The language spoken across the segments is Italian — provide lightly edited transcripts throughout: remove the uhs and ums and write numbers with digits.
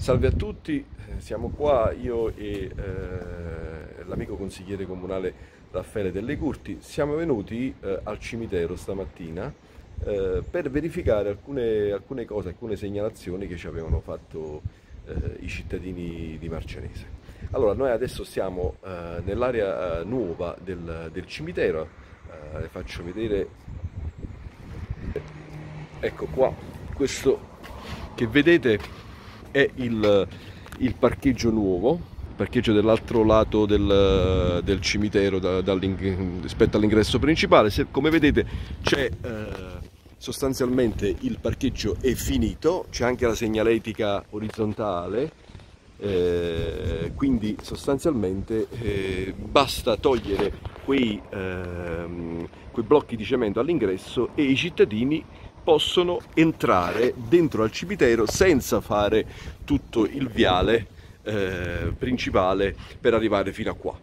Salve a tutti, siamo qua io e l'amico consigliere comunale Raffaele Delle Curti. Siamo venuti al cimitero stamattina per verificare alcune cose, alcune segnalazioni che ci avevano fatto i cittadini di Marcianise. Allora, noi adesso siamo nell'area nuova del cimitero, le faccio vedere. Ecco qua, questo che vedete è il parcheggio nuovo, il parcheggio dell'altro lato del cimitero rispetto all'ingresso principale. Come vedete c'è sostanzialmente il parcheggio è finito, c'è anche la segnaletica orizzontale, quindi sostanzialmente basta togliere quei blocchi di cemento all'ingresso e i cittadini possono entrare dentro al cimitero senza fare tutto il viale principale per arrivare fino a qua.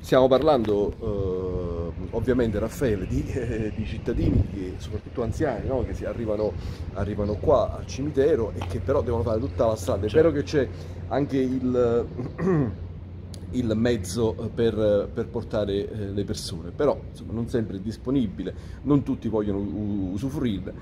Stiamo parlando ovviamente, Raffaele, di cittadini, che, soprattutto anziani, no? Che arrivano qua al cimitero e che però devono fare tutta la strada. È vero che c'è anche il mezzo per portare le persone, però insomma, non sempre è disponibile, non tutti vogliono usufruirne.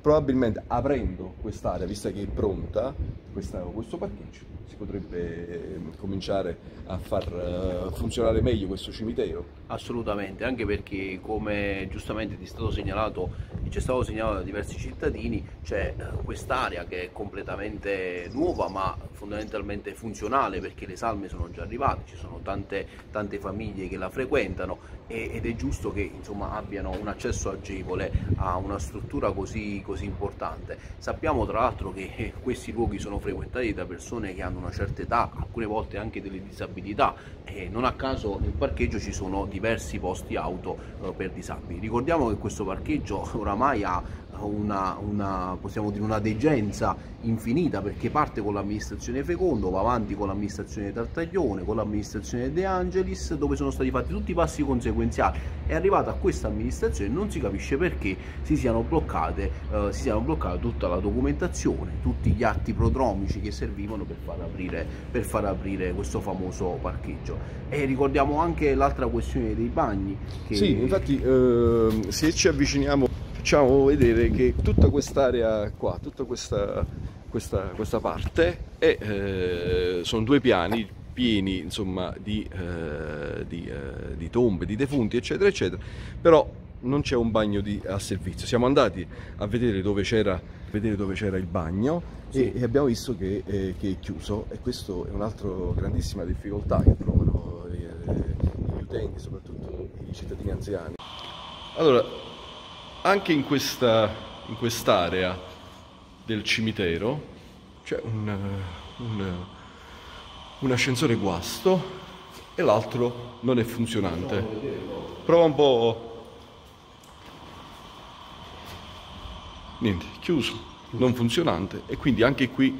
Probabilmente aprendo quest'area, vista che è pronta questo parcheggio, si potrebbe cominciare a far funzionare meglio questo cimitero. Assolutamente, anche perché, come giustamente ti è stato segnalato, ci è stato segnalato da diversi cittadini, c'è quest'area che è completamente nuova ma fondamentalmente funzionale, perché le salme sono già arrivate, ci sono tante famiglie che la frequentano ed è giusto che, insomma, abbiano un accesso agevole a una struttura così importante. Sappiamo tra l'altro che questi luoghi sono frequentati da persone che hanno una certa età, alcune volte anche delle disabilità, e non a caso nel parcheggio ci sono diversi posti auto per disabili. Ricordiamo che questo parcheggio oramai ha possiamo dire una degenza infinita, perché parte con l'amministrazione Fecondo, va avanti con l'amministrazione Tartaglione, con l'amministrazione De Angelis, dove sono stati fatti tutti i passi conseguenziali. È arrivata a questa amministrazione, non si capisce perché si siano bloccate tutta la documentazione, tutti gli atti prodromici che servivano per far aprire questo famoso parcheggio. E ricordiamo anche l'altra questione dei bagni che... Sì, infatti se ci avviciniamo facciamo vedere che tutta quest'area qua, tutta questa parte sono due piani pieni, insomma, di tombe, di defunti, eccetera eccetera, però non c'è un bagno a servizio. Siamo andati a vedere dove c'era il bagno, sì. e abbiamo visto che è chiuso, e questo è un'altra grandissima difficoltà che trovano gli utenti, soprattutto i cittadini anziani. Allora, anche in quest'area del cimitero c'è un ascensore guasto e l'altro non è funzionante. Prova un po'. Niente, chiuso, non funzionante. E quindi anche qui,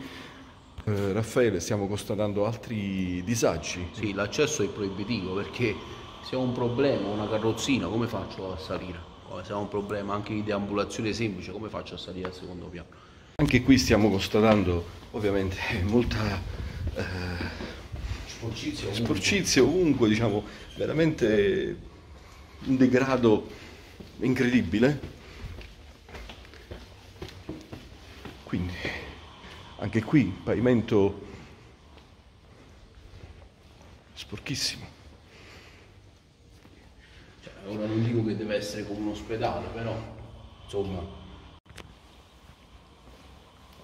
Raffaele, stiamo constatando altri disagi. Sì, l'accesso è proibitivo, perché se ho un problema, una carrozzina, come faccio a salire? Se ha un problema anche di deambulazione semplice, come faccio a salire al secondo piano? Anche qui stiamo constatando ovviamente molta sporcizia ovunque, diciamo, veramente un degrado incredibile. Quindi anche qui pavimento sporchissimo. Ora non dico che deve essere come un ospedale, però insomma.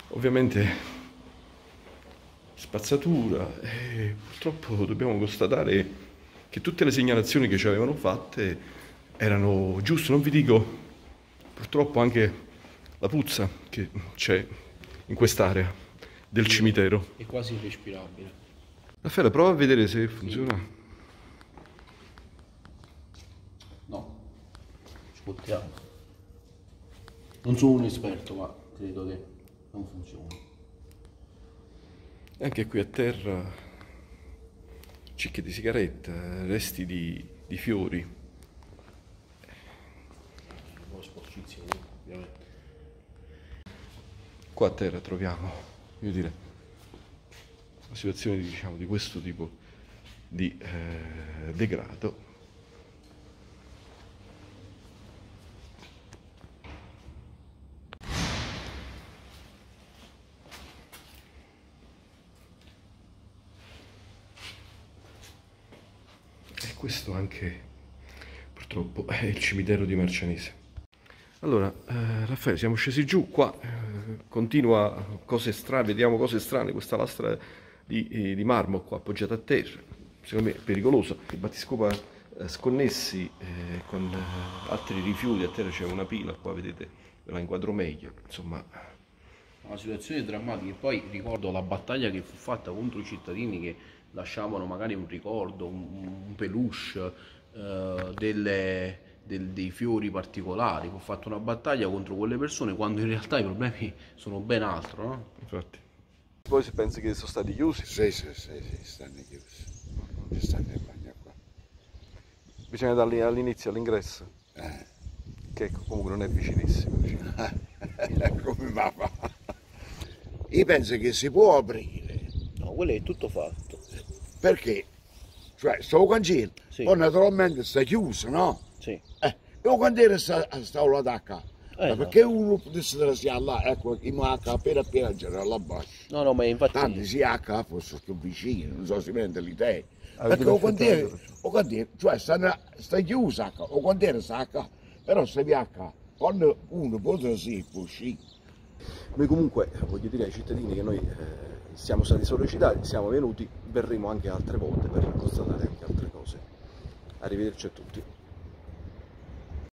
Ovviamente spazzatura, e purtroppo dobbiamo constatare che tutte le segnalazioni che ci avevano fatte erano giuste. Non vi dico purtroppo anche la puzza che c'è in quest'area del cimitero. È quasi irrespirabile. Raffaele, prova a vedere se funziona. Sì. Non sono un esperto, ma credo che non funzioni. E anche qui a terra cicche di sigaretta, resti di fiori. Una sporcizia, ovviamente. Qua a terra troviamo, io direi, situazioni, diciamo, di questo tipo di degrado, e questo anche purtroppo è il cimitero di Marcianise. Allora, Raffaele, siamo scesi giù, qua continua cose strane, vediamo cose strane, questa lastra di marmo qua appoggiata a terra, secondo me è pericoloso, il battiscopa sconnessi con altri rifiuti, a terra c'è una pila, qua vedete, ve la inquadro meglio, insomma. Una situazione drammatica, e poi ricordo la battaglia che fu fatta contro i cittadini che lasciavano magari un ricordo, un peluche, dei fiori particolari, ho fatto una battaglia contro quelle persone quando in realtà i problemi sono ben altro, no? Infatti. Voi si pensa che sono stati chiusi? Sì, stanno chiusi. Ci stanno in bagno qua. Bisogna darli all'inizio, all'ingresso, che comunque non è vicinissimo. Come va? Io penso che si può aprire. No, quello è tutto fatto. Perché? Cioè, sto cancello, sì. Poi naturalmente sta chiuso, no? Sì. Io quando ero stavo là qua, perché uno potesse trasferire là, ecco, in manca appena appena girare la boccia. No, no, ma infatti... Tanti si ha qua, forse più vicino, non so se rende l'idea. Perché o quando ero, cioè sta chiusa qua, o quando ero sta qua, però se vi ha qua, quando uno potesse uscire. Noi comunque, voglio dire ai cittadini che noi siamo stati sollecitati, siamo venuti, verremo anche altre volte per constatare anche altre cose. Arrivederci a tutti.